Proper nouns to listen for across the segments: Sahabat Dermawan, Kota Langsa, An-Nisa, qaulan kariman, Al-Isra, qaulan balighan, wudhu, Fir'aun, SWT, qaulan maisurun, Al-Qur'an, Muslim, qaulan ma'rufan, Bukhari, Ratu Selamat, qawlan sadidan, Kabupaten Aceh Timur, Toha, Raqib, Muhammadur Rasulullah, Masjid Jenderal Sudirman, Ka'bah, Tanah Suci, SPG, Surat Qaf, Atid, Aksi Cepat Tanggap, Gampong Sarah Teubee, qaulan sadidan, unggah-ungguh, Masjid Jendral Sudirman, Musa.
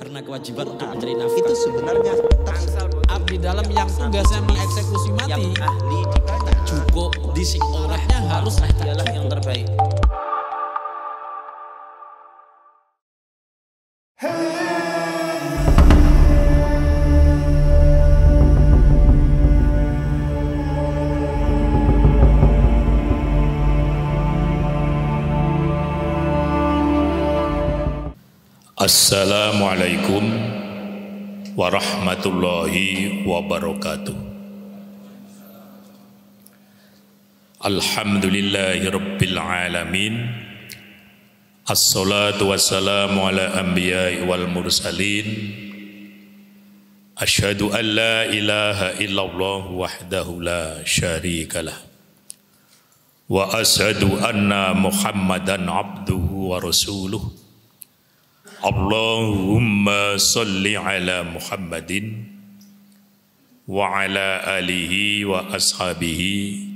Karena kewajiban untuk menjadi nafi itu sebenarnya abdi dalam yang tugasnya mengeksekusi mati. Tak cukup dising orangnya harus ialah yang terbaik. Assalamualaikum warahmatullahi wabarakatuh. Alhamdulillahirabbil alamin. Assalatu wassalamu ala anbiya'i wal mursalin. Asyhadu an la ilaha illallah wahdahu la syarikalah. Wa asyhadu anna Muhammadan abduhu wa rasuluh. Allahumma salli ala Muhammadin wa ala alihi wa ashabihi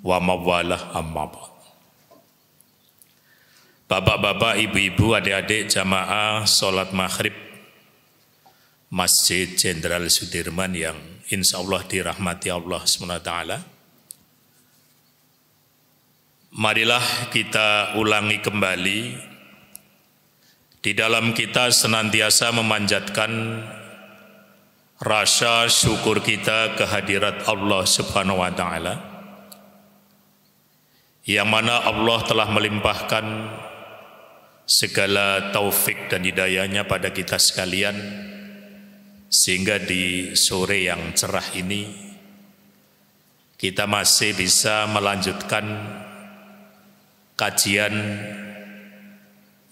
wa mawalah amma ba'd. Bapak-bapak, ibu-ibu, adik-adik jamaah salat maghrib Masjid Jenderal Sudirman yang insyaallah dirahmati Allah SWT, marilah kita ulangi kembali di dalam kita senantiasa memanjatkan rasa syukur kita kehadirat Allah Subhanahu wa Ta'ala, yang mana Allah telah melimpahkan segala taufik dan hidayahnya pada kita sekalian, sehingga di sore yang cerah ini kita masih bisa melanjutkan kajian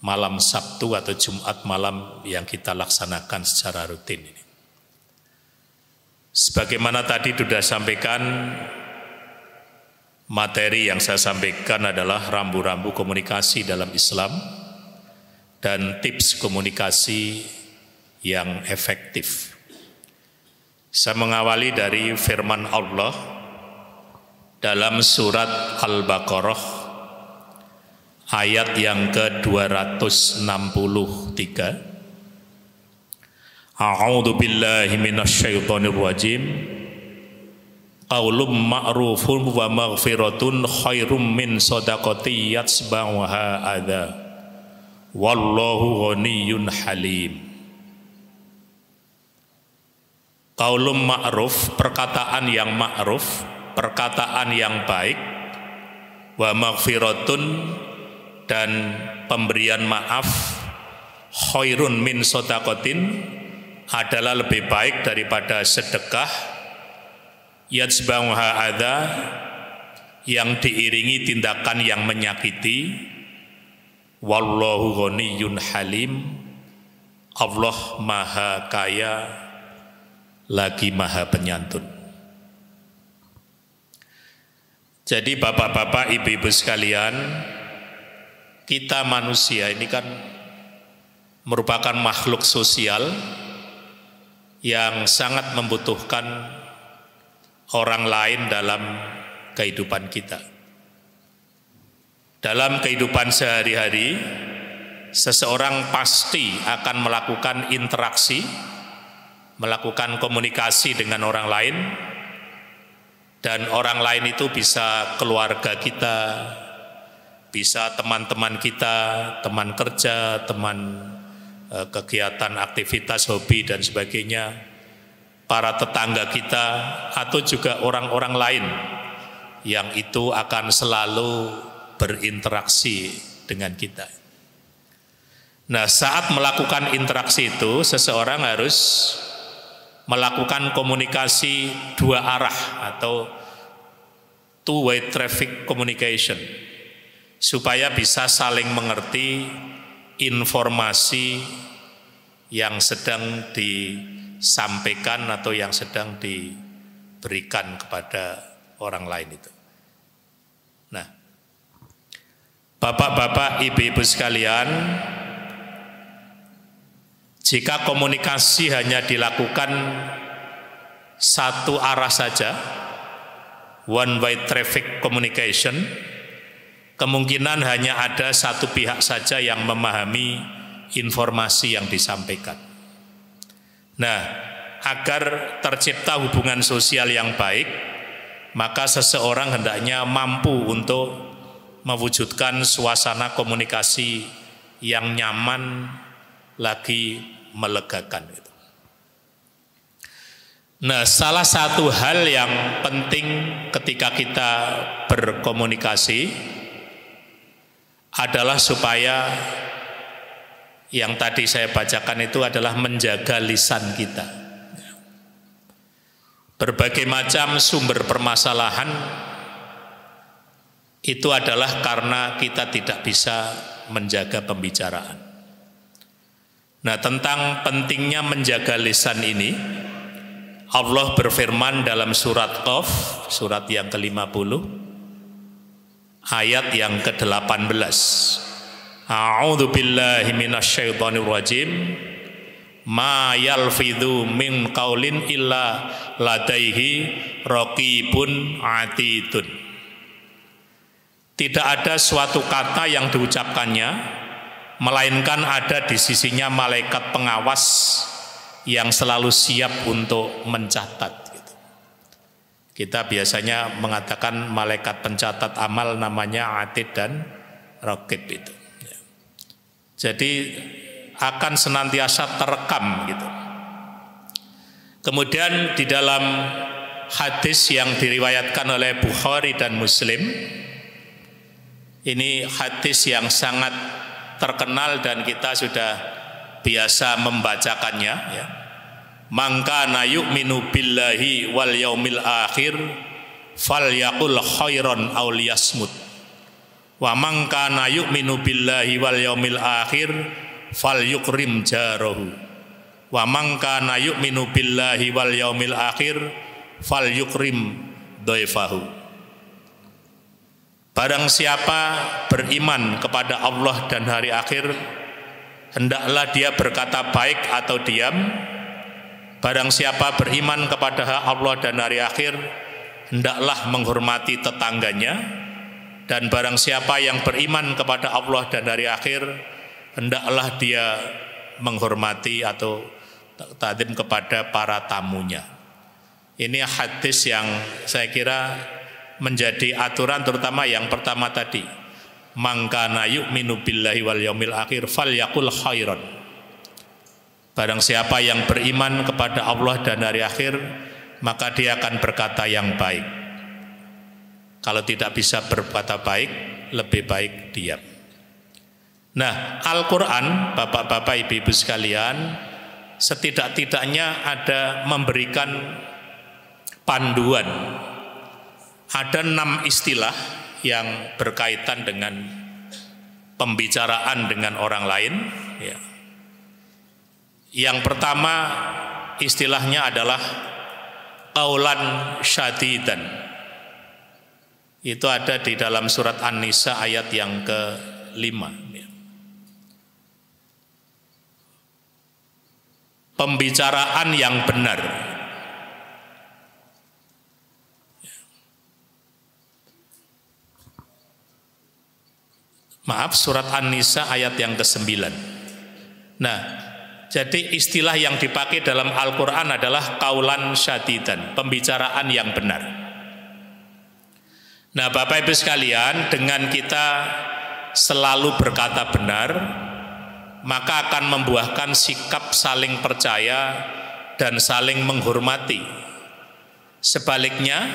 malam Sabtu atau Jumat malam yang kita laksanakan secara rutin ini. Sebagaimana tadi sudah sampaikan, materi yang saya sampaikan adalah rambu-rambu komunikasi dalam Islam dan tips komunikasi yang efektif. Saya mengawali dari firman Allah dalam surat Al-Baqarah ayat yang ke-263. A'udzu billahi minasyaitonir rajim. Qaulun ma'rufun wa maghfiratun khairum min shadaqati yatsba'uha adza. Wallahu ghaniyyun halim. Qaulun ma'ruf, perkataan yang ma'ruf, perkataan yang baik, wa maghfiratun, dan pemberian maaf, khairun min shadaqatin, adalah lebih baik daripada sedekah, yatsba'uha adza, yang diiringi tindakan yang menyakiti, wallahu ghaniyyun halim, Allah maha kaya lagi maha penyantun. Jadi bapak-bapak, ibu-ibu sekalian, kita manusia ini kan merupakan makhluk sosial yang sangat membutuhkan orang lain dalam kehidupan kita. Dalam kehidupan sehari-hari, seseorang pasti akan melakukan interaksi, melakukan komunikasi dengan orang lain, dan orang lain itu bisa keluarga kita, bisa teman-teman kita, teman kerja, teman kegiatan, aktivitas, hobi, dan sebagainya, para tetangga kita, atau juga orang-orang lain yang itu akan selalu berinteraksi dengan kita. Nah, saat melakukan interaksi itu, seseorang harus melakukan komunikasi dua arah atau two-way traffic communication, supaya bisa saling mengerti informasi yang sedang disampaikan atau yang sedang diberikan kepada orang lain itu. Nah, bapak-bapak, ibu-ibu sekalian, jika komunikasi hanya dilakukan satu arah saja, one way traffic communication, kemungkinan hanya ada satu pihak saja yang memahami informasi yang disampaikan. Nah, agar tercipta hubungan sosial yang baik, maka seseorang hendaknya mampu untuk mewujudkan suasana komunikasi yang nyaman lagi melegakan. Nah, salah satu hal yang penting ketika kita berkomunikasi adalah supaya yang tadi saya bacakan itu adalah menjaga lisan kita. Berbagai macam sumber permasalahan itu adalah karena kita tidak bisa menjaga pembicaraan. Nah, tentang pentingnya menjaga lisan ini, Allah berfirman dalam surat Qaf, surat yang ke-50, ayat yang ke-18. A'udzu billahi minasyaitonir rajim. Ma yalfidhu min qaulin illa ladaihi raqibun atidun. Tidak ada suatu kata yang diucapkannya, melainkan ada di sisinya malaikat pengawas yang selalu siap untuk mencatat. Kita biasanya mengatakan malaikat pencatat amal namanya Atid dan Raqib itu. Jadi akan senantiasa terekam gitu. Kemudian di dalam hadis yang diriwayatkan oleh Bukhari dan Muslim, ini hadis yang sangat terkenal dan kita sudah biasa membacakannya ya. Mangka nayuk minu billahi wal yaumil akhir falyaqul khairan aw liyasmut. Wa mangka nayuk minu billahi wal yaumil akhir falyukrim jarahu. Wa mangka nayuk minu billahi wal yaumil akhir falyukrim dhaifahu. Barang siapa beriman kepada Allah dan hari akhir, hendaklah dia berkata baik atau diam. Barang siapa beriman kepada Allah dan hari akhir, hendaklah menghormati tetangganya. Dan barang siapa yang beriman kepada Allah dan hari akhir, hendaklah dia menghormati atau ta'zim kepada para tamunya. Ini hadis yang saya kira menjadi aturan, terutama yang pertama tadi. Mangkana yu'minu billahi wal yaumil akhir falyakul khairan. Barang siapa yang beriman kepada Allah dan hari akhir, maka dia akan berkata yang baik. Kalau tidak bisa berkata baik, lebih baik diam. Nah, Al-Qur'an, bapak-bapak, ibu-ibu sekalian, setidak-tidaknya ada memberikan panduan. Ada 6 istilah yang berkaitan dengan pembicaraan dengan orang lain ya. Yang pertama istilahnya adalah qawlan sadidan. Itu ada di dalam surat An-Nisa ayat yang ke-5 ya. Pembicaraan yang benar. Maaf, surat An-Nisa ayat yang ke-9. Nah, jadi istilah yang dipakai dalam Al-Qur'an adalah qaulan sadidan, pembicaraan yang benar. Nah, Bapak Ibu sekalian, dengan kita selalu berkata benar, maka akan membuahkan sikap saling percaya dan saling menghormati. Sebaliknya,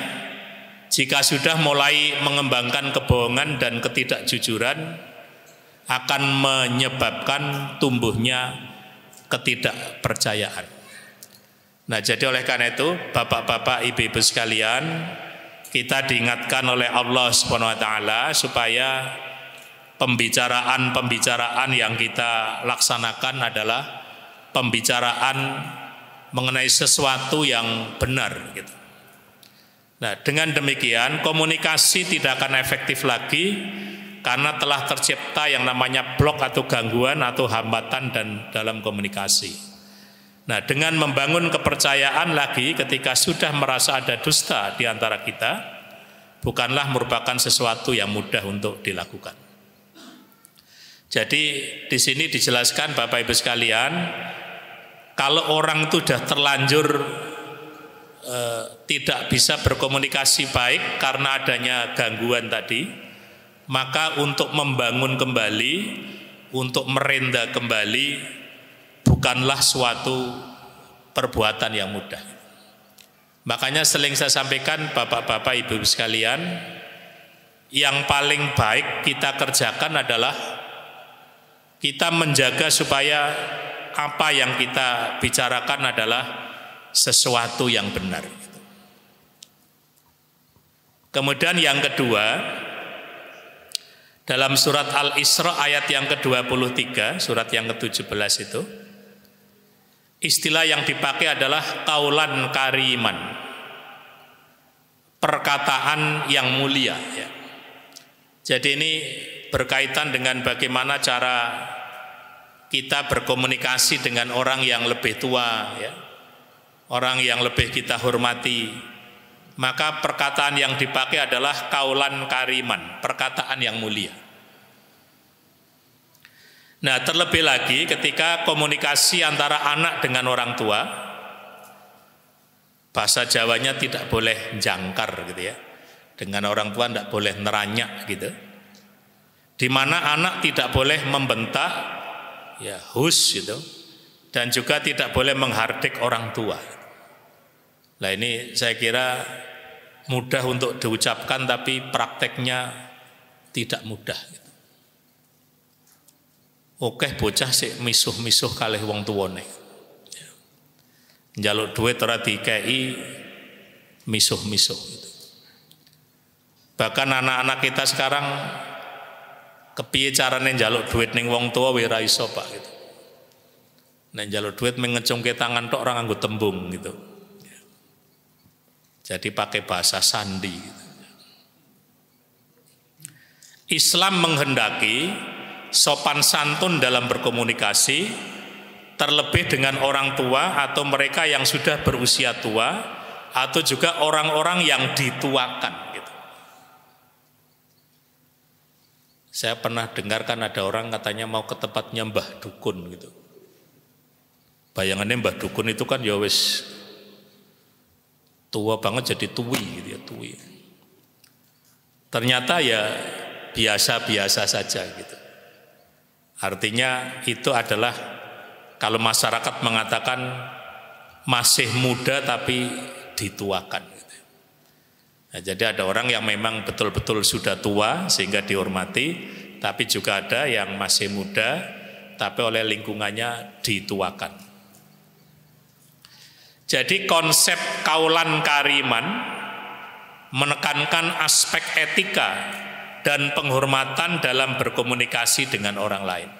jika sudah mulai mengembangkan kebohongan dan ketidakjujuran, akan menyebabkan tumbuhnya ketidakpercayaan. Nah, jadi oleh karena itu, bapak-bapak, ibu-ibu sekalian, kita diingatkan oleh Allah SWT supaya pembicaraan-pembicaraan yang kita laksanakan adalah pembicaraan mengenai sesuatu yang benar gitu. Nah, dengan demikian komunikasi tidak akan efektif lagi karena telah tercipta yang namanya blok atau gangguan atau hambatan dan dalam komunikasi. Nah, dengan membangun kepercayaan lagi ketika sudah merasa ada dusta di antara kita, bukanlah merupakan sesuatu yang mudah untuk dilakukan. Jadi di sini dijelaskan Bapak Ibu sekalian, Kalau orang itu sudah terlanjur tidak bisa berkomunikasi baik karena adanya gangguan tadi, maka untuk membangun kembali, untuk merenda kembali, bukanlah suatu perbuatan yang mudah. Makanya sering saya sampaikan, bapak-bapak, ibu-ibu sekalian, yang paling baik kita kerjakan adalah kita menjaga supaya apa yang kita bicarakan adalah sesuatu yang benar. Kemudian yang kedua, dalam surat Al-Isra ayat yang ke-23, surat yang ke-17 itu, istilah yang dipakai adalah qaulan kariman, perkataan yang mulia. Jadi ini berkaitan dengan bagaimana cara kita berkomunikasi dengan orang yang lebih tua, ya, orang yang lebih kita hormati. Maka perkataan yang dipakai adalah qaulan kariman, perkataan yang mulia. Nah, terlebih lagi ketika komunikasi antara anak dengan orang tua, bahasa Jawanya tidak boleh jangkar gitu ya. Dengan orang tua tidak boleh neranyak gitu. Di mana anak tidak boleh membentak, ya hus gitu, dan juga tidak boleh menghardik orang tua. Nah, ini saya kira mudah untuk diucapkan tapi prakteknya tidak mudah. Oke, bocah sih misuh-misuh kalih wong tuwane. Njaluk duit ora dikei, misuh-misuh. Bahkan anak-anak kita sekarang kepiye carane njaluk duit ning wong tua wis ra iso, Pak gitu. Nek njaluk duit mengecungke tangan tok ora nganggo tembung gitu. Jadi pakai bahasa sandi gitu. Islam menghendaki sopan santun dalam berkomunikasi, terlebih dengan orang tua atau mereka yang sudah berusia tua, atau juga orang-orang yang dituakan gitu. Saya pernah dengarkan ada orang katanya mau ke tempatnya mbah dukun gitu. Bayangannya mbah dukun itu kan ya wis tua banget, jadi tuwi gitu ya, tuwi. Ternyata ya biasa-biasa saja gitu. Artinya itu adalah kalau masyarakat mengatakan masih muda tapi dituakan. Nah, jadi ada orang yang memang betul-betul sudah tua sehingga dihormati, tapi juga ada yang masih muda tapi oleh lingkungannya dituakan. Jadi konsep qaulan kariman menekankan aspek etika dan penghormatan dalam berkomunikasi dengan orang lain.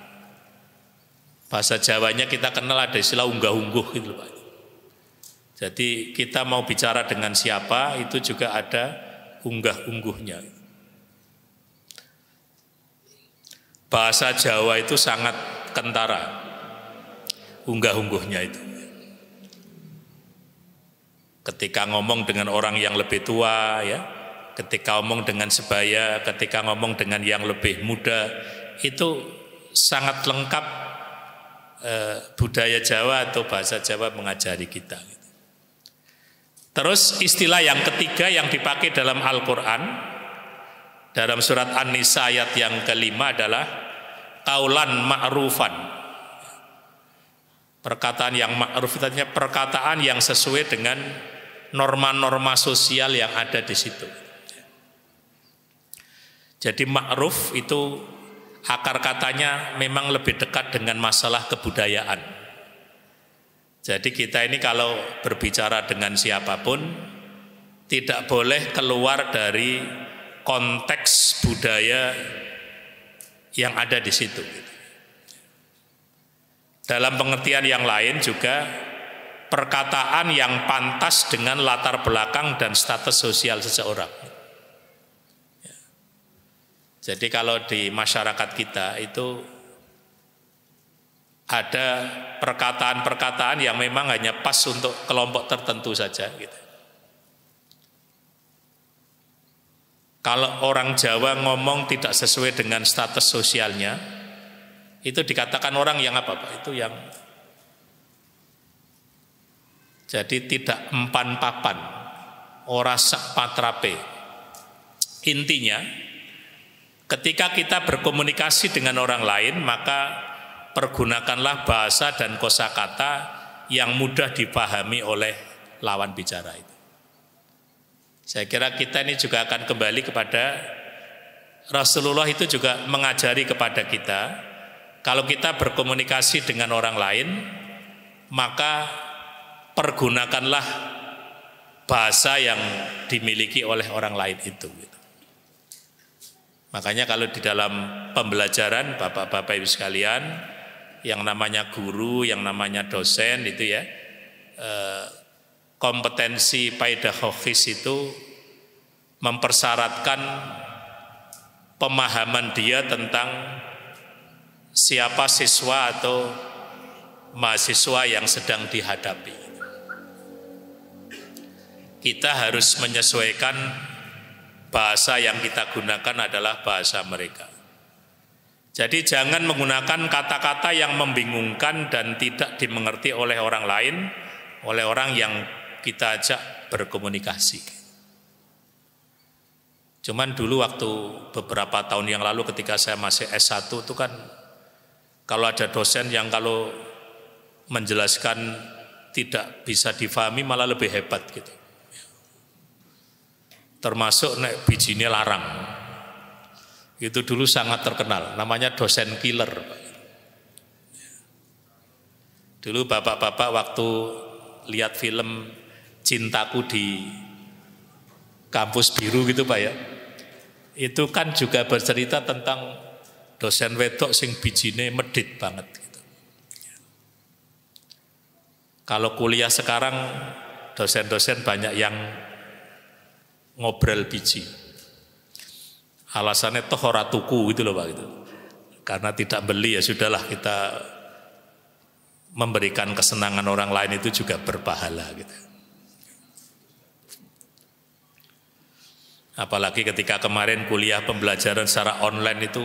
Bahasa Jawanya kita kenal ada istilah unggah-ungguh gitu, Pak. Jadi kita mau bicara dengan siapa itu juga ada unggah-ungguhnya. Bahasa Jawa itu sangat kentara unggah-ungguhnya itu. Ketika ngomong dengan orang yang lebih tua ya, ketika ngomong dengan sebaya, ketika ngomong dengan yang lebih muda, itu sangat lengkap budaya Jawa atau bahasa Jawa mengajari kita. Terus istilah yang ketiga yang dipakai dalam Al-Qur'an, dalam surat An-Nisa ayat yang ke-5 adalah qaulan ma'rufan. Perkataan yang ma'ruf, artinya perkataan yang sesuai dengan norma-norma sosial yang ada di situ. Jadi ma'ruf itu akar katanya memang lebih dekat dengan masalah kebudayaan. Jadi kita ini kalau berbicara dengan siapapun tidak boleh keluar dari konteks budaya yang ada di situ. Dalam pengertian yang lain juga perkataan yang pantas dengan latar belakang dan status sosial seseorang. Jadi kalau di masyarakat kita itu ada perkataan-perkataan yang memang hanya pas untuk kelompok tertentu saja gitu. Kalau orang Jawa ngomong tidak sesuai dengan status sosialnya, itu dikatakan orang yang apa Pak? Itu yang Jadi tidak empan papan, ora sak patrape. Intinya ketika kita berkomunikasi dengan orang lain, maka pergunakanlah bahasa dan kosakata yang mudah dipahami oleh lawan bicara itu. Saya kira kita ini juga akan kembali kepada Rasulullah itu juga mengajari kepada kita, kalau kita berkomunikasi dengan orang lain, maka pergunakanlah bahasa yang dimiliki oleh orang lain itu. Makanya kalau di dalam pembelajaran Bapak-bapak Ibu sekalian, yang namanya guru, yang namanya dosen itu ya, kompetensi pedagogis itu mempersyaratkan pemahaman dia tentang siapa siswa atau mahasiswa yang sedang dihadapi. Kita harus menyesuaikan bahasa yang kita gunakan adalah bahasa mereka. Jadi jangan menggunakan kata-kata yang membingungkan dan tidak dimengerti oleh orang lain, oleh orang yang kita ajak berkomunikasi. Cuman dulu waktu beberapa tahun yang lalu ketika saya masih S1 itu kan kalau ada dosen yang kalau menjelaskan tidak bisa difahami malah lebih hebat gitu. Termasuk nek bijinya larang. Itu dulu sangat terkenal, namanya dosen killer. Dulu bapak-bapak waktu lihat film Cintaku di Kampus Biru gitu Pak ya. Itu kan juga bercerita tentang dosen wedok sing bijine medit banget gitu. Kalau kuliah sekarang dosen-dosen banyak yang ngobrol biji. Alasannya toh ora tuku gitu loh Pak gitu. Karena tidak beli ya sudahlah kita memberikan kesenangan orang lain itu juga berpahala gitu. Apalagi ketika kemarin kuliah pembelajaran secara online itu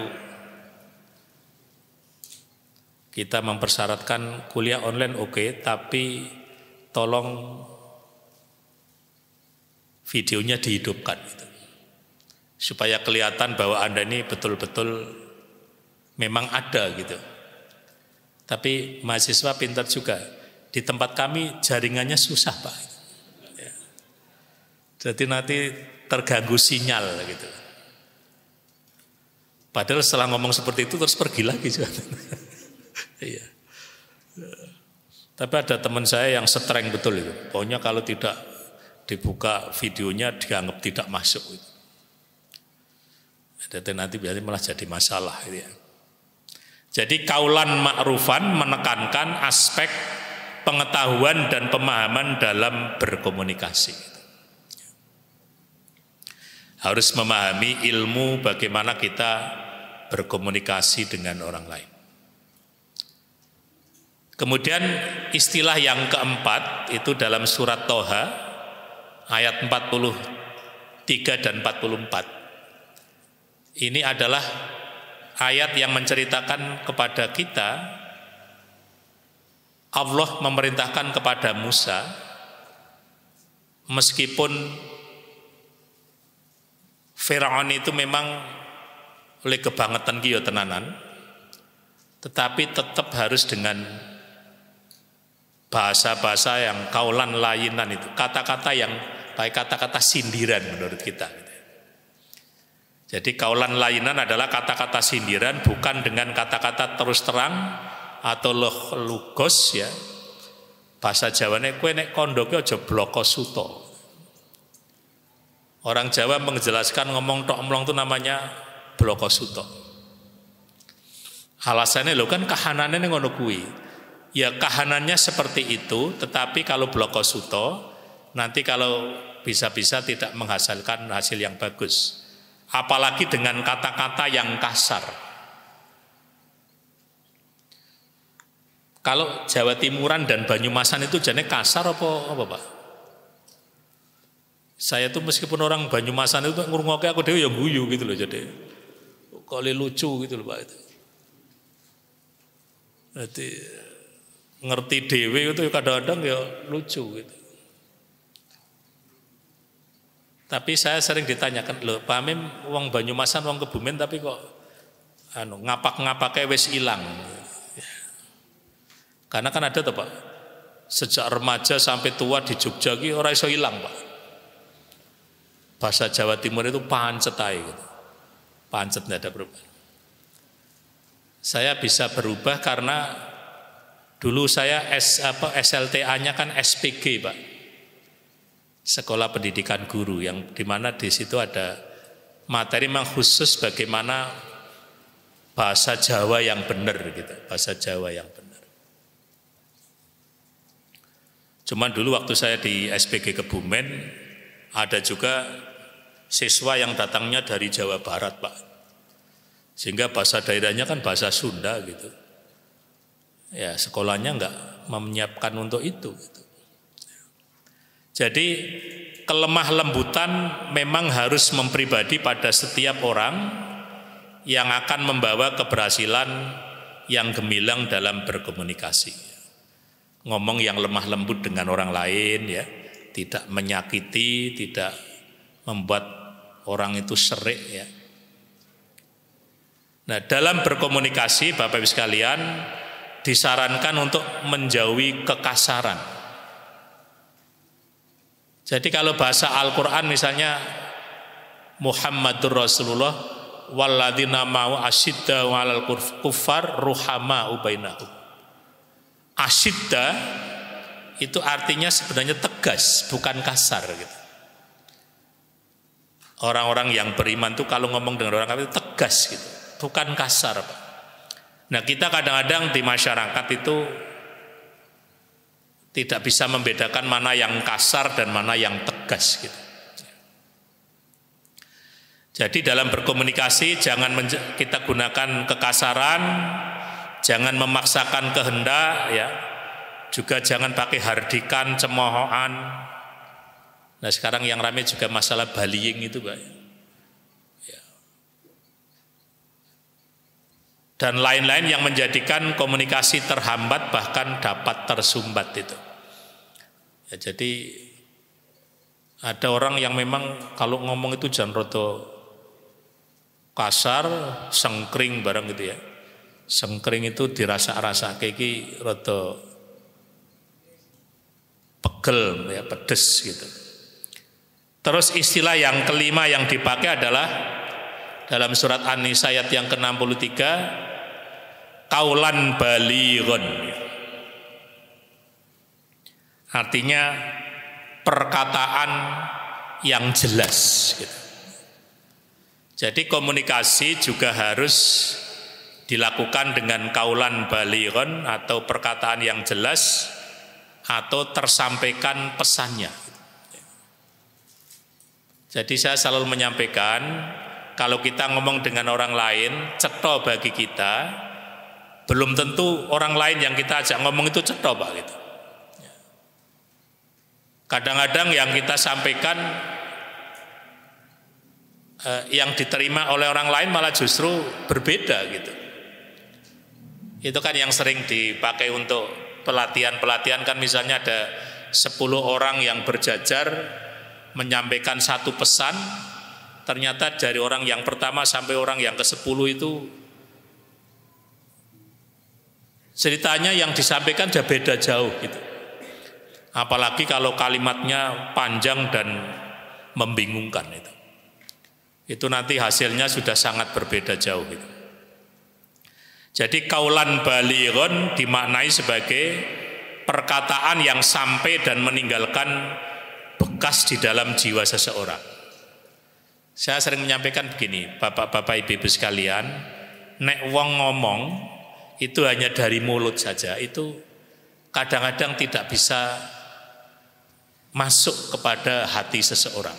kita mempersyaratkan kuliah online oke, tapi tolong videonya dihidupkan gitu. Supaya kelihatan bahwa Anda ini betul-betul memang ada gitu. Tapi mahasiswa pintar juga. Di tempat kami jaringannya susah Pak. Ya. Jadi nanti terganggu sinyal gitu. Padahal setelah ngomong seperti itu terus pergi lagi. Iya. Tapi ada teman saya yang streng betul itu. Pokoknya kalau tidak dibuka videonya dianggap tidak masuk. Jadi nanti biasanya malah jadi masalah. Gitu ya. Jadi qaulan ma'rufan menekankan aspek pengetahuan dan pemahaman dalam berkomunikasi. Harus memahami ilmu bagaimana kita berkomunikasi dengan orang lain. Kemudian istilah yang keempat itu dalam surat Toha ayat 43 dan 44. Ini adalah ayat yang menceritakan kepada kita Allah memerintahkan kepada Musa meskipun Fir'aun itu memang oleh kebangetan kiyo tenanan, tetapi tetap harus dengan bahasa-bahasa yang kaulan lainan itu, kata-kata yang baik, kata-kata sindiran menurut kita. Jadi kaulan lainan adalah kata-kata sindiran, bukan dengan kata-kata terus terang atau logos ya. Bahasa Jawane kowe nek kondoke aja bloko suto. Orang Jawa menjelaskan ngomong tok mlong itu namanya bloko suto. Alasannya lo kan kahanannya ngono kuwi. Ya kahanannya seperti itu, tetapi kalau bloko suto nanti kalau bisa-bisa tidak menghasilkan hasil yang bagus. Apalagi dengan kata-kata yang kasar. Kalau Jawa Timuran dan Banyumasan itu jane kasar apa Pak? Saya tuh meskipun orang Banyumasan itu ngurungoke aku dhewe ya guyu gitu loh, jadi kok lucu gitu loh Pak itu. Berarti ngerti dewe itu kadang-kadang ya lucu gitu. Tapi saya sering ditanyakan, loh, Pak Mim wong Banyumasan wong Kebumen tapi kok ngapak-ngapake wis ilang. Karena kan ada tuh Pak, sejak remaja sampai tua di Jogja ki ora iso ilang Pak. Bahasa Jawa Timur itu pancet ae gitu. Pancet ndak ada perubahan. Saya bisa berubah karena dulu saya SLTA-nya kan SPG Pak. Sekolah Pendidikan Guru, yang dimana di situ ada materi memang khusus bagaimana bahasa Jawa yang benar gitu, bahasa Jawa yang benar. Cuman dulu waktu saya di SPG Kebumen ada juga siswa yang datangnya dari Jawa Barat Pak, sehingga bahasa daerahnya kan bahasa Sunda gitu. Ya sekolahnya nggak menyiapkan untuk itu gitu. Jadi kelemah lembutan memang harus mempribadi pada setiap orang yang akan membawa keberhasilan yang gemilang dalam berkomunikasi. Ngomong yang lemah lembut dengan orang lain ya, tidak menyakiti, tidak membuat orang itu serik ya. Nah, dalam berkomunikasi Bapak Ibu sekalian disarankan untuk menjauhi kekasaran. Jadi kalau bahasa Al-Qur'an misalnya Muhammadur Rasulullah walladzina ma'ahu asyidda 'alal kuffar ruhamau bainahum. Asyidda itu artinya sebenarnya tegas, bukan kasar gitu. Orang-orang yang beriman itu kalau ngomong dengan orang kafir tegas gitu, bukan kasar Pak. Nah, kita kadang-kadang di masyarakat itu tidak bisa membedakan mana yang kasar dan mana yang tegas gitu. Jadi dalam berkomunikasi jangan kita gunakan kekasaran, jangan memaksakan kehendak ya. Juga jangan pakai hardikan, cemoohan. Nah, sekarang yang ramai juga masalah bullying itu, Pak. Ya. Dan lain-lain yang menjadikan komunikasi terhambat bahkan dapat tersumbat itu. Ya, jadi ada orang yang memang kalau ngomong itu jangan roto kasar, sengkring barang gitu ya. Sengkring itu dirasa-rasa keki roto pegel ya, pedes gitu. Terus istilah yang kelima yang dipakai adalah dalam surat An-Nisa ayat yang ke-63 qaulan balighan. Artinya perkataan yang jelas gitu. Jadi komunikasi juga harus dilakukan dengan qaulan balighan atau perkataan yang jelas atau tersampaikan pesannya. Jadi saya selalu menyampaikan kalau kita ngomong dengan orang lain, cetho bagi kita. Belum tentu orang lain yang kita ajak ngomong itu cetho Pak gitu. Kadang-kadang yang kita sampaikan yang diterima oleh orang lain malah justru berbeda gitu. Itu kan yang sering dipakai untuk pelatihan-pelatihan kan, misalnya ada 10 orang yang berjajar menyampaikan satu pesan, ternyata dari orang yang pertama sampai orang yang ke-10 itu ceritanya yang disampaikan sudah beda jauh gitu. Apalagi kalau kalimatnya panjang dan membingungkan itu. Itu nanti hasilnya sudah sangat berbeda jauh gitu. Jadi qaulan balighan dimaknai sebagai perkataan yang sampai dan meninggalkan bekas di dalam jiwa seseorang. Saya sering menyampaikan begini, Bapak-bapak Ibu-ibu sekalian, nek wong ngomong itu hanya dari mulut saja, itu kadang-kadang tidak bisa masuk kepada hati seseorang.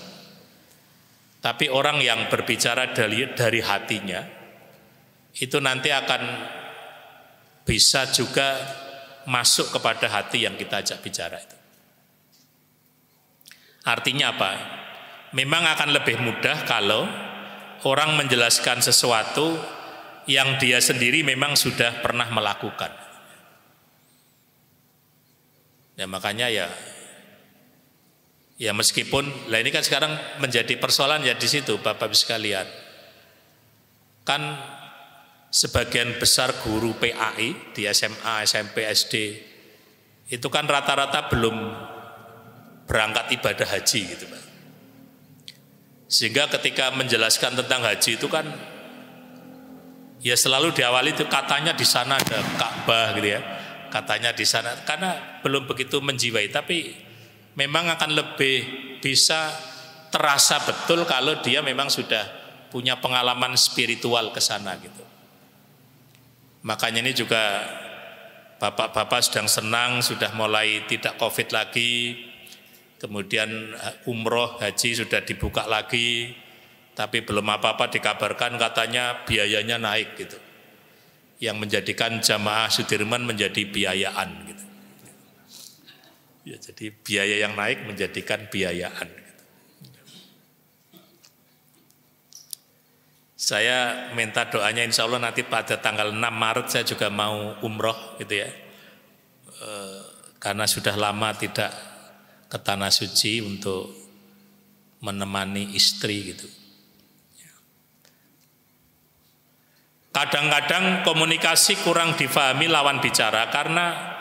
Tapi orang yang berbicara dari hatinya, itu nanti akan bisa juga masuk kepada hati yang kita ajak bicara itu. Artinya apa? Memang akan lebih mudah kalau orang menjelaskan sesuatu yang dia sendiri memang sudah pernah melakukan. Ya makanya ya meskipun lah ini kan sekarang menjadi persoalan ya di situ Bapak-Ibu sekalian. Kan sebagian besar guru PAI di SMA, SMP, SD itu kan rata-rata belum berangkat ibadah haji gitu Pak. Sehingga ketika menjelaskan tentang haji itu kan ya selalu diawali itu katanya di sana ada Ka'bah gitu ya. Katanya di sana karena belum begitu menjiwai, tapi memang akan lebih bisa terasa betul kalau dia memang sudah punya pengalaman spiritual ke sana gitu. Makanya ini juga bapak-bapak sedang senang sudah mulai tidak Covid lagi. Kemudian umroh haji sudah dibuka lagi. Tapi belum apa-apa dikabarkan katanya biayanya naik gitu. Yang menjadikan jamaah Sudirman menjadi biayaan gitu. Ya, jadi biaya yang naik menjadikan biayaan gitu. Saya minta doanya insya Allah nanti pada tanggal 6 Maret saya juga mau umroh gitu ya. Karena sudah lama tidak ke Tanah Suci untuk menemani istri gitu. Kadang-kadang komunikasi kurang difahami lawan bicara karena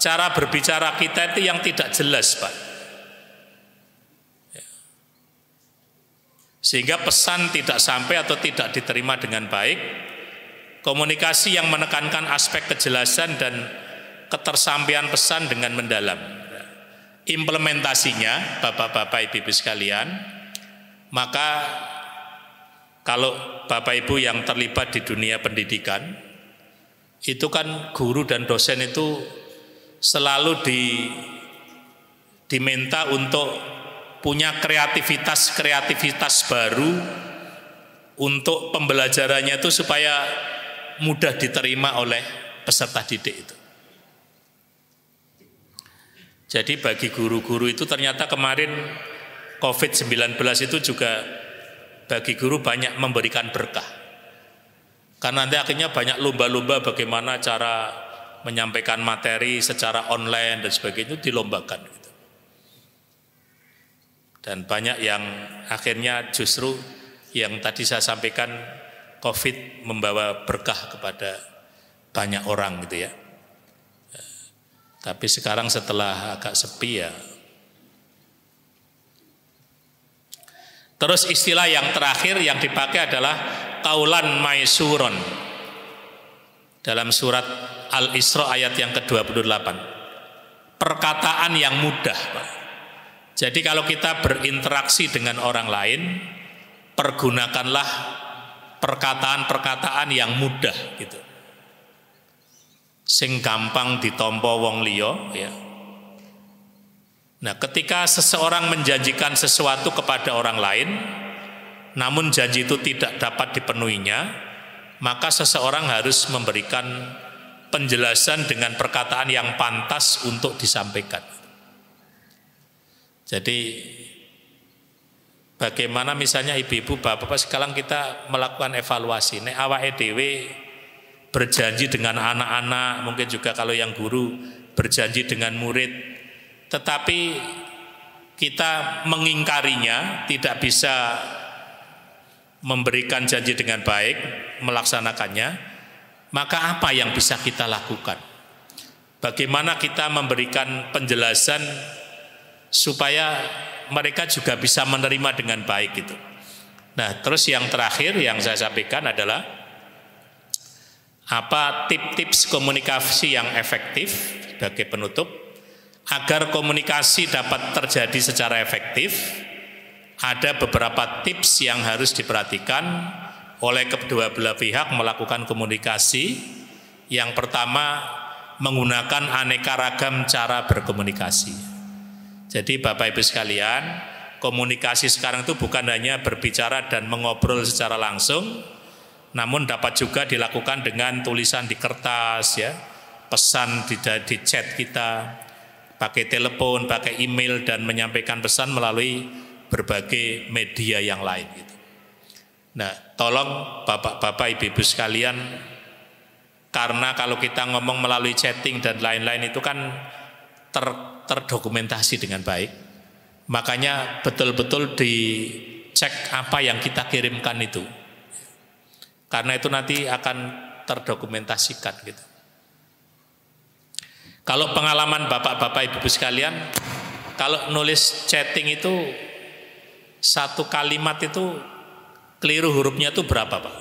cara berbicara kita itu yang tidak jelas, Pak. Sehingga pesan tidak sampai atau tidak diterima dengan baik. Komunikasi yang menekankan aspek kejelasan dan ketersampaian pesan dengan mendalam. Implementasinya, Bapak-bapak, Ibu-ibu sekalian, maka kalau Bapak Ibu yang terlibat di dunia pendidikan, itu kan guru dan dosen itu selalu diminta untuk punya kreativitas baru untuk pembelajarannya itu supaya mudah diterima oleh peserta didik itu. Jadi bagi guru-guru itu ternyata kemarin COVID-19 itu juga bagi guru banyak memberikan berkah. Karena nanti akhirnya banyak lomba-lomba bagaimana cara menyampaikan materi secara online dan sebagainya itu dilombakan. Dan banyak yang akhirnya justru yang tadi saya sampaikan COVID membawa berkah kepada banyak orang gitu ya. Tapi sekarang setelah agak sepi ya. Terus istilah yang terakhir yang dipakai adalah qaulan maisurun. Dalam surat Al-Isra ayat yang ke-28. Perkataan yang mudah. Jadi kalau kita berinteraksi dengan orang lain, pergunakanlah perkataan-perkataan yang mudah gitu. Sing gampang ditompo wong liya ya. Nah, ketika seseorang menjanjikan sesuatu kepada orang lain, namun janji itu tidak dapat dipenuhinya, maka seseorang harus memberikan penjelasan dengan perkataan yang pantas untuk disampaikan. Jadi, bagaimana misalnya ibu-ibu, bapak-bapak, sekarang kita melakukan evaluasi. Nek awake dhewe berjanji dengan anak-anak, mungkin juga kalau yang guru berjanji dengan murid, tetapi kita mengingkarinya, tidak bisa memberikan janji dengan baik, melaksanakannya, maka apa yang bisa kita lakukan? Bagaimana kita memberikan penjelasan supaya mereka juga bisa menerima dengan baik gitu. Nah, terus yang terakhir yang saya sampaikan adalah apa tips-tips komunikasi yang efektif sebagai penutup. Agar komunikasi dapat terjadi secara efektif, ada beberapa tips yang harus diperhatikan oleh kedua belah pihak melakukan komunikasi. Yang pertama, menggunakan aneka ragam cara berkomunikasi. Jadi Bapak Ibu sekalian, komunikasi sekarang itu bukan hanya berbicara dan mengobrol secara langsung, namun dapat juga dilakukan dengan tulisan di kertas, ya, pesan di chat kita, pakai telepon, pakai email, dan menyampaikan pesan melalui berbagai media yang lain. Gitu. Nah, tolong bapak-bapak, ibu-ibu sekalian, karena kalau kita ngomong melalui chatting dan lain-lain itu kan terdokumentasi dengan baik. Makanya betul-betul dicek apa yang kita kirimkan itu, karena itu nanti akan terdokumentasikan gitu. Kalau pengalaman bapak-bapak ibu-ibu sekalian, kalau nulis chatting itu satu kalimat itu keliru hurufnya itu berapa Pak?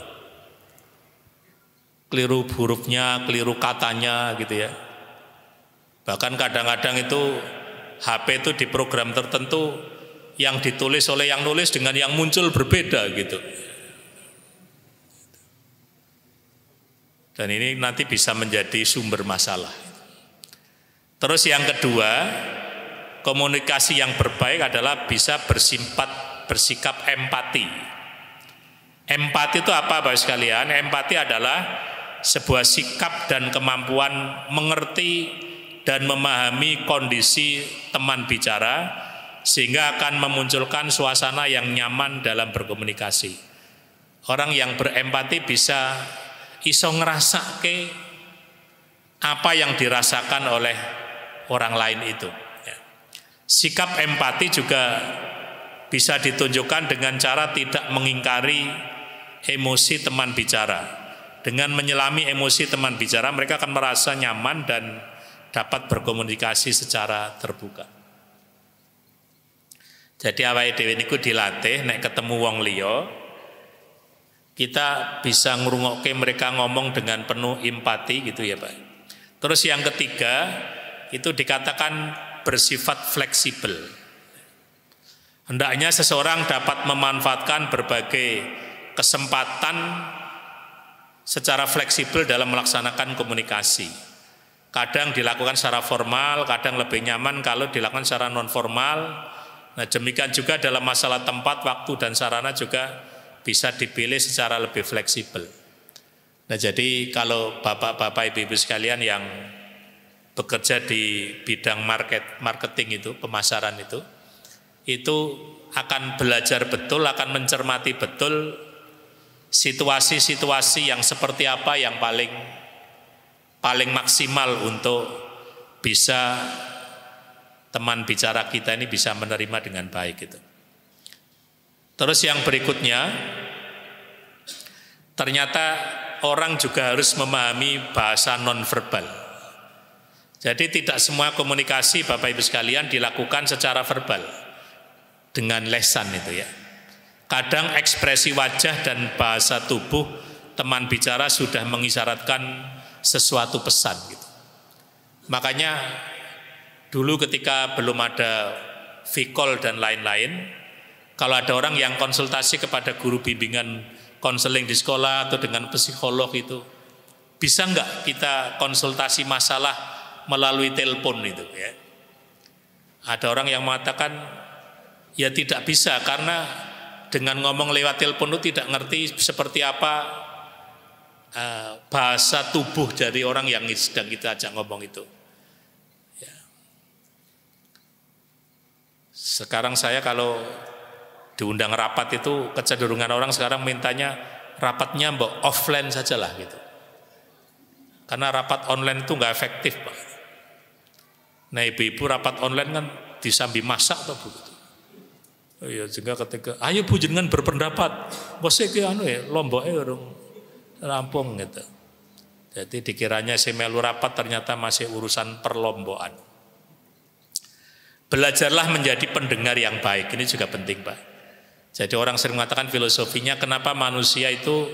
Keliru hurufnya, keliru katanya gitu ya. Bahkan kadang-kadang itu HP itu di program tertentu yang ditulis oleh yang nulis dengan yang muncul berbeda gitu. Dan ini nanti bisa menjadi sumber masalah. Terus yang kedua, komunikasi yang berbaik adalah bisa bersikap empati. Empati itu apa Bapak sekalian? Empati adalah sebuah sikap dan kemampuan mengerti dan memahami kondisi teman bicara, sehingga akan memunculkan suasana yang nyaman dalam berkomunikasi. Orang yang berempati bisa iso ngerasake apa yang dirasakan oleh orang lain itu. Sikap empati juga bisa ditunjukkan dengan cara tidak mengingkari emosi teman bicara. Dengan menyelami emosi teman bicara, mereka akan merasa nyaman dan dapat berkomunikasi secara terbuka. Jadi awake dhewe niku dilatih nek ketemu wong liya, kita bisa ngrungokke mereka ngomong dengan penuh empati gitu ya Pak. Terus yang ketiga itu dikatakan bersifat fleksibel. Hendaknya seseorang dapat memanfaatkan berbagai kesempatan secara fleksibel dalam melaksanakan komunikasi. Kadang dilakukan secara formal, kadang lebih nyaman kalau dilakukan secara non-formal. Nah, demikian juga dalam masalah tempat, waktu, dan sarana juga bisa dipilih secara lebih fleksibel. Nah, jadi kalau bapak-bapak, ibu-ibu sekalian yang bekerja di bidang marketing itu, pemasaran itu akan belajar betul, akan mencermati betul situasi-situasi yang seperti apa yang paling maksimal untuk bisa teman bicara kita ini bisa menerima dengan baik gitu. Terus yang berikutnya, ternyata orang juga harus memahami bahasa nonverbal. Jadi tidak semua komunikasi Bapak Ibu sekalian dilakukan secara verbal dengan lesan itu ya. Kadang ekspresi wajah dan bahasa tubuh teman bicara sudah mengisyaratkan sesuatu pesan gitu. Makanya dulu ketika belum ada vikol dan lain-lain, kalau ada orang yang konsultasi kepada guru bimbingan konseling di sekolah atau dengan psikolog itu, bisa enggak kita konsultasi masalah melalui telepon itu ya. Ada orang yang mengatakan ya tidak bisa, karena dengan ngomong lewat telepon itu tidak ngerti seperti apa bahasa tubuh dari orang yang sedang kita ajak ngomong itu ya. Sekarang saya kalau diundang rapat itu, kecenderungan orang sekarang mintanya rapatnya mbok offline sajalah gitu, karena rapat online itu nggak efektif Pak. Nah ibu-ibu rapat online kan disambi masak tuh Bu. Oh iya, sehingga ketika ayo Bu jenengan berpendapat bosnya ke anu ya lomboknya orang rampung gitu. Jadi dikiranya si melu rapat ternyata masih urusan perlombaan. Belajarlah menjadi pendengar yang baik. Ini juga penting Pak. Jadi orang sering mengatakan filosofinya kenapa manusia itu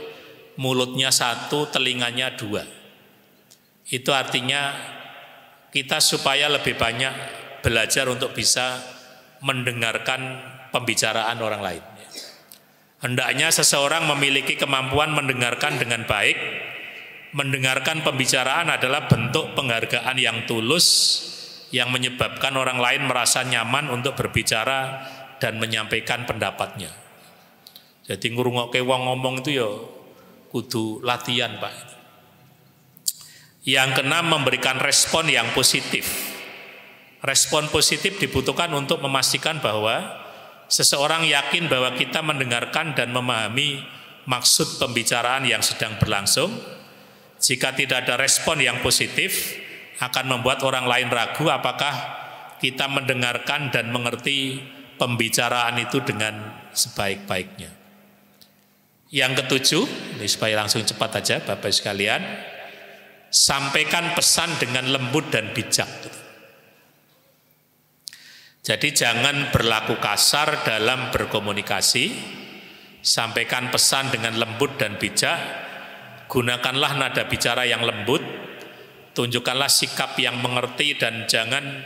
mulutnya satu, telinganya dua. Itu artinya kita supaya lebih banyak belajar untuk bisa mendengarkan pembicaraan orang lain. Hendaknya seseorang memiliki kemampuan mendengarkan dengan baik. Mendengarkan pembicaraan adalah bentuk penghargaan yang tulus yang menyebabkan orang lain merasa nyaman untuk berbicara dan menyampaikan pendapatnya. Jadi ngrungokke wong ngomong itu ya kudu latihan Pak. Yang keenam, memberikan respon yang positif. Respon positif dibutuhkan untuk memastikan bahwa seseorang yakin bahwa kita mendengarkan dan memahami maksud pembicaraan yang sedang berlangsung. Jika tidak ada respon yang positif, akan membuat orang lain ragu apakah kita mendengarkan dan mengerti pembicaraan itu dengan sebaik-baiknya. Yang ketujuh, ini supaya langsung cepat aja Bapak sekalian, sampaikan pesan dengan lembut dan bijak. Jadi jangan berlaku kasar dalam berkomunikasi. Sampaikan pesan dengan lembut dan bijak, gunakanlah nada bicara yang lembut, tunjukkanlah sikap yang mengerti dan jangan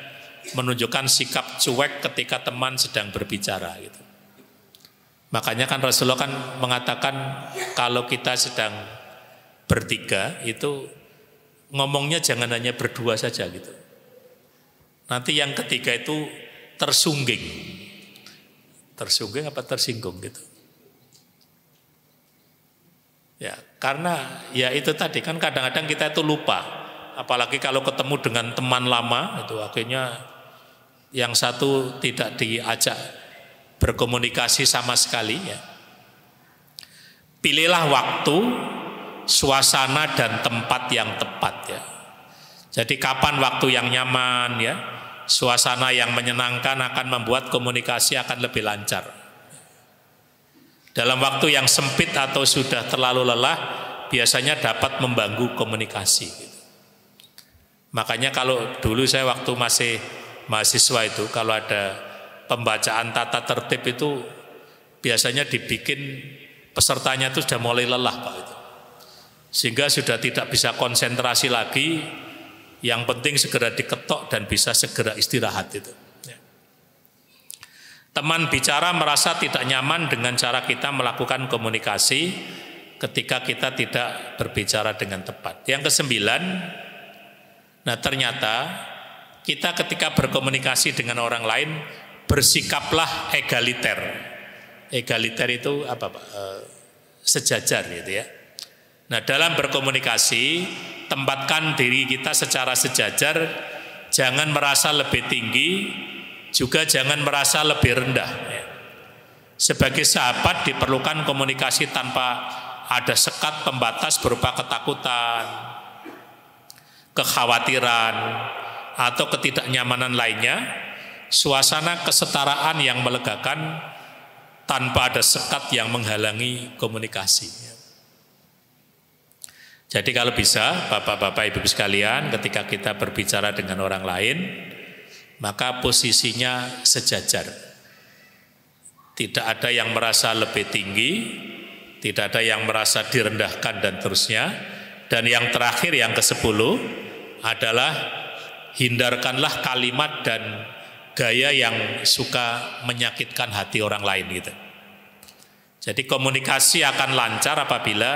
menunjukkan sikap cuek ketika teman sedang berbicara. Gitu. Makanya kan Rasulullah kan mengatakan kalau kita sedang bertiga itu ngomongnya jangan hanya berdua saja gitu. Nanti yang ketiga itu tersungging apa tersinggung gitu. Ya, karena ya itu tadi kan kadang-kadang kita itu lupa, apalagi kalau ketemu dengan teman lama itu akhirnya yang satu tidak diajak berkomunikasi sama sekali ya. Pilihlah waktu, suasana dan tempat yang tepat ya. Jadi kapan waktu yang nyaman ya, suasana yang menyenangkan akan membuat komunikasi akan lebih lancar. Dalam waktu yang sempit atau sudah terlalu lelah, biasanya dapat mengganggu komunikasi. Makanya kalau dulu saya waktu masih mahasiswa itu, kalau ada pembacaan tata tertib itu, biasanya dibikin pesertanya itu sudah mulai lelah, Pak. Sehingga sudah tidak bisa konsentrasi lagi, yang penting segera diketok dan bisa segera istirahat itu. Teman bicara merasa tidak nyaman dengan cara kita melakukan komunikasi ketika kita tidak berbicara dengan tepat. Yang kesembilan, nah ternyata kita ketika berkomunikasi dengan orang lain bersikaplah egaliter. Egaliter itu apa Pak? Sejajar gitu ya. Nah dalam berkomunikasi tempatkan diri kita secara sejajar, jangan merasa lebih tinggi, juga jangan merasa lebih rendah. Sebagai sahabat diperlukan komunikasi tanpa ada sekat pembatas berupa ketakutan, kekhawatiran, atau ketidaknyamanan lainnya. Suasana kesetaraan yang melegakan tanpa ada sekat yang menghalangi komunikasi. Jadi kalau bisa Bapak-bapak Ibu sekalian, ketika kita berbicara dengan orang lain maka posisinya sejajar. Tidak ada yang merasa lebih tinggi, tidak ada yang merasa direndahkan dan terusnya. Dan yang terakhir, yang ke-10 adalah hindarkanlah kalimat dan gaya yang suka menyakitkan hati orang lain gitu. Jadi komunikasi akan lancar apabila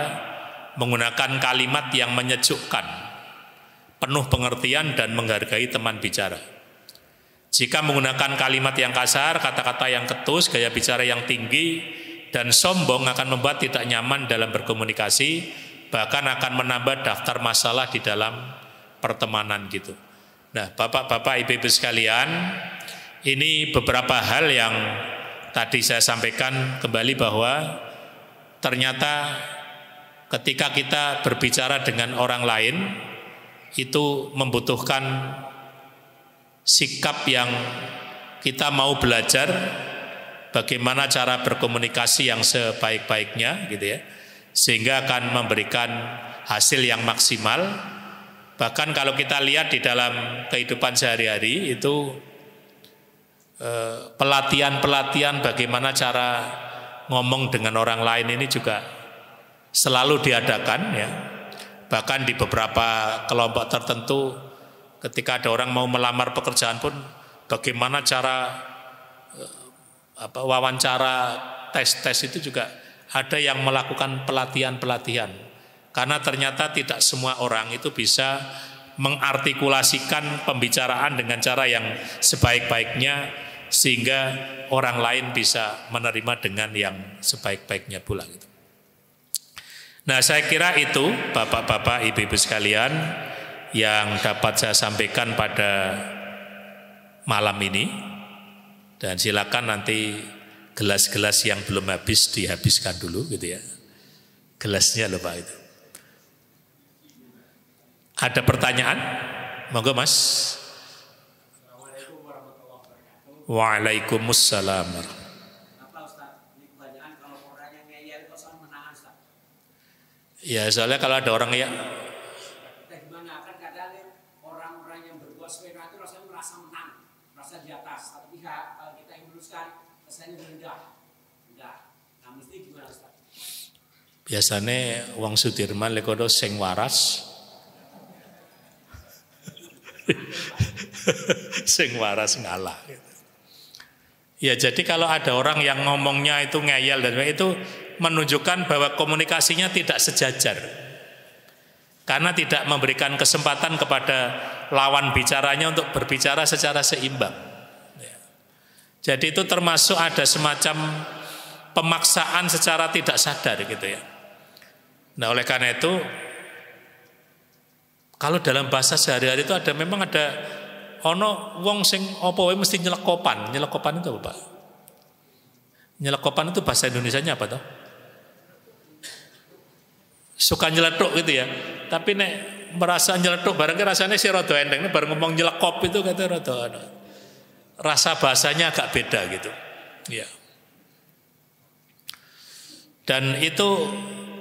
menggunakan kalimat yang menyejukkan, penuh pengertian dan menghargai teman bicara. Jika menggunakan kalimat yang kasar, kata-kata yang ketus, gaya bicara yang tinggi, dan sombong akan membuat tidak nyaman dalam berkomunikasi, bahkan akan menambah daftar masalah di dalam pertemanan gitu. Nah, Bapak-bapak, Ibu-ibu sekalian, ini beberapa hal yang tadi saya sampaikan kembali bahwa ternyata ketika kita berbicara dengan orang lain, itu membutuhkan sikap yang kita mau belajar bagaimana cara berkomunikasi yang sebaik-baiknya gitu ya, sehingga akan memberikan hasil yang maksimal. Bahkan kalau kita lihat di dalam kehidupan sehari-hari itu pelatihan-pelatihan bagaimana cara ngomong dengan orang lain ini juga selalu diadakan ya. Bahkan di beberapa kelompok tertentu ketika ada orang mau melamar pekerjaan pun bagaimana cara wawancara, tes-tes itu juga ada yang melakukan pelatihan-pelatihan. Karena ternyata tidak semua orang itu bisa mengartikulasikan pembicaraan dengan cara yang sebaik-baiknya sehingga orang lain bisa menerima dengan yang sebaik-baiknya pula. Nah saya kira itu Bapak-bapak, Ibu-ibu sekalian yang dapat saya sampaikan pada malam ini, dan silakan nanti gelas-gelas yang belum habis dihabiskan dulu gitu ya, gelasnya loh Pak itu. Ada pertanyaan? Monggo Mas. Assalamualaikum warahmatullahi wabarakatuh. Waalaikumsalam. Apa Ustaz? Ini kebanyakan kalau orang yang ngeyel kok soal menahan Ustaz. Ya, soalnya kalau ada orang yang gimana kan kadang orang-orang yang berbuat sesuatu itu rasanya merasa menang, merasa di atas satu pihak. Kalau kita yang meluruskan rasanya rendah. Rendah. Nah, mesti gimana Ustaz? Biasanya wong Sudirman lekodo sing waras. Sing waras ngalah gitu. Ya jadi kalau ada orang yang ngomongnya itu ngeyel dan itu menunjukkan bahwa komunikasinya tidak sejajar, karena tidak memberikan kesempatan kepada lawan bicaranya untuk berbicara secara seimbang. Jadi itu termasuk ada semacam pemaksaan secara tidak sadar gitu ya. Nah oleh karena itu kalau dalam bahasa sehari-hari itu ada memang ada ono wong sing opo mesti nyelekopan. Nyelekopan itu apa? Nyelekopan itu bahasa Indonesianya apa toh? Suka nyeletuk gitu ya. Tapi nek merasa nyeletuk barangnya rasanya si rodo endeng. Nek bareng ngomong nyelekop itu kata rodo ono. Rasa bahasanya agak beda gitu. Ya. Dan itu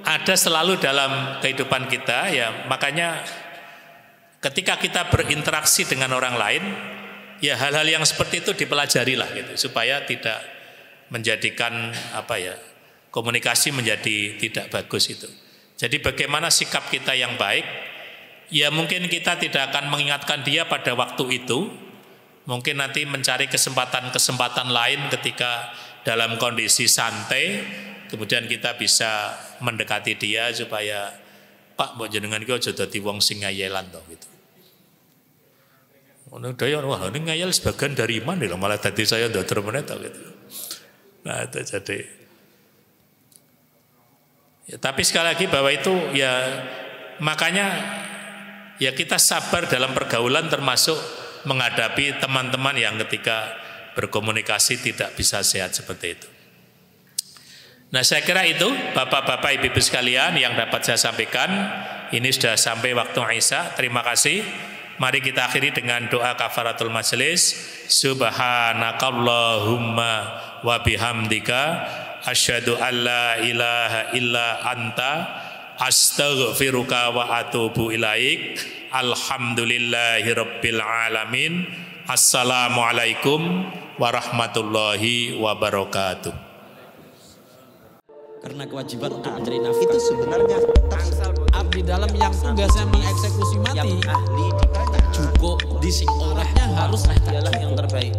ada selalu dalam kehidupan kita ya, makanya ketika kita berinteraksi dengan orang lain, ya hal-hal yang seperti itu dipelajarilah gitu, supaya tidak menjadikan apa ya komunikasi menjadi tidak bagus itu. Jadi bagaimana sikap kita yang baik? Ya mungkin kita tidak akan mengingatkan dia pada waktu itu, mungkin nanti mencari kesempatan-kesempatan lain ketika dalam kondisi santai, kemudian kita bisa mendekati dia supaya Pak mbok jenengan iki aja dadi wong sing ngayelan to gitu. Ono daya wah ning ngayel sebagian dari iman lho malah dadi saya ndodor meneh to gitu. Nah, itu jadi. Ya, tapi sekali lagi bahwa itu ya makanya ya kita sabar dalam pergaulan termasuk menghadapi teman-teman yang ketika berkomunikasi tidak bisa sehat seperti itu. Nah saya kira itu bapak-bapak ibu-ibu sekalian yang dapat saya sampaikan. Ini sudah sampai waktu Isya. Terima kasih. Mari kita akhiri dengan doa kafaratul majelis. Subhanakallahumma wa bihamdika asyhadu alla ilaha illa anta astaghfiruka wa atubu ilaik. Alhamdulillahirabbil alamin. Assalamualaikum warahmatullahi wabarakatuh. Karena kewajiban mencari nafkah itu sebenarnya abdi dalam yang tugasnya mengeksekusi mati yang ahli ditanya cukup disik orangnya harus dialah yang terbaik.